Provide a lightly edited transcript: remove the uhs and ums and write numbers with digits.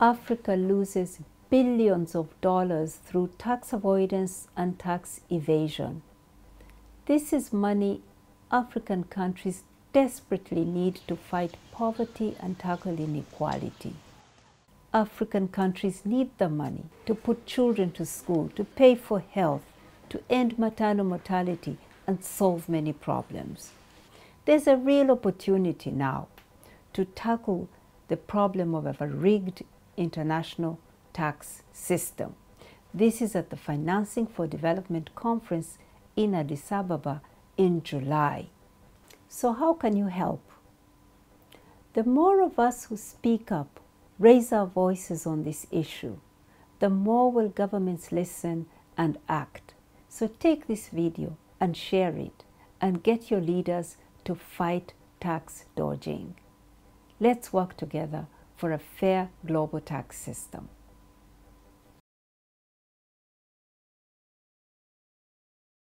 Africa loses billions of dollars through tax avoidance and tax evasion. This is money African countries desperately need to fight poverty and tackle inequality. African countries need the money to put children to school, to pay for health, to end maternal mortality and solve many problems. There's a real opportunity now to tackle the problem of a rigged international tax system. This is at the Financing for Development Conference in Addis Ababa in July. So how can you help? The more of us who speak up, raise our voices on this issue, the more will governments listen and act. So take this video and share it and get your leaders to fight tax dodging. Let's work together for a fair global tax system.